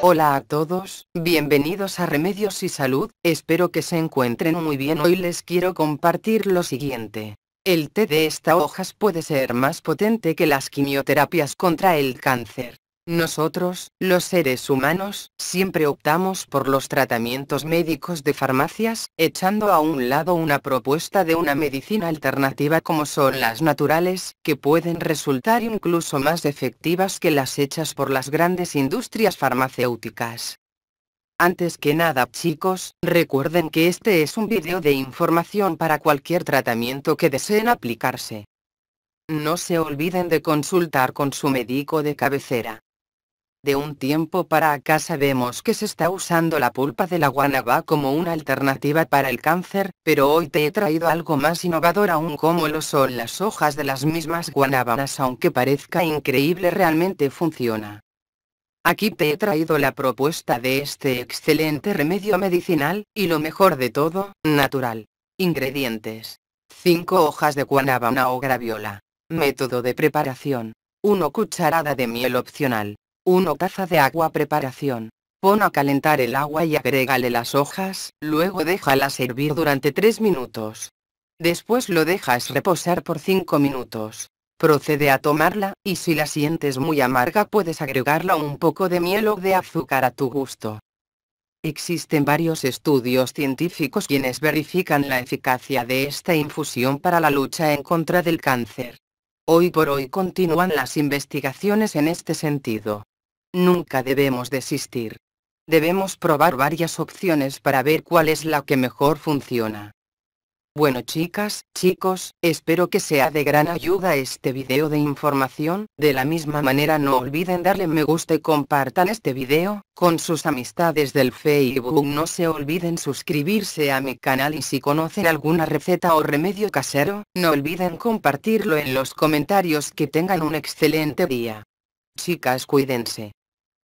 Hola a todos, bienvenidos a Remedios y Salud, espero que se encuentren muy bien. Hoy les quiero compartir lo siguiente. El té de estas hojas puede ser más potente que las quimioterapias contra el cáncer. Nosotros, los seres humanos, siempre optamos por los tratamientos médicos de farmacias, echando a un lado una propuesta de una medicina alternativa como son las naturales, que pueden resultar incluso más efectivas que las hechas por las grandes industrias farmacéuticas. Antes que nada chicos, recuerden que este es un vídeo de información para cualquier tratamiento que deseen aplicarse. No se olviden de consultar con su médico de cabecera. De un tiempo para acá sabemos que se está usando la pulpa de la guanabana como una alternativa para el cáncer, pero hoy te he traído algo más innovador aún como lo son las hojas de las mismas guanabanas. Aunque parezca increíble, realmente funciona. Aquí te he traído la propuesta de este excelente remedio medicinal, y lo mejor de todo, natural. Ingredientes: 5 hojas de guanabana o graviola. Método de preparación: 1 cucharada de miel opcional. 1 taza de agua. Preparación: pon a calentar el agua y agrégale las hojas, luego déjalas hervir durante 3 minutos. Después lo dejas reposar por 5 minutos. Procede a tomarla, y si la sientes muy amarga puedes agregarla un poco de miel o de azúcar a tu gusto. Existen varios estudios científicos quienes verifican la eficacia de esta infusión para la lucha en contra del cáncer. Hoy por hoy continúan las investigaciones en este sentido. Nunca debemos desistir. Debemos probar varias opciones para ver cuál es la que mejor funciona. Bueno chicas, chicos, espero que sea de gran ayuda este video de información. De la misma manera no olviden darle me gusta y compartan este video con sus amistades del Facebook. No se olviden suscribirse a mi canal y si conocen alguna receta o remedio casero, no olviden compartirlo en los comentarios. Que tengan un excelente día. Chicas, cuídense.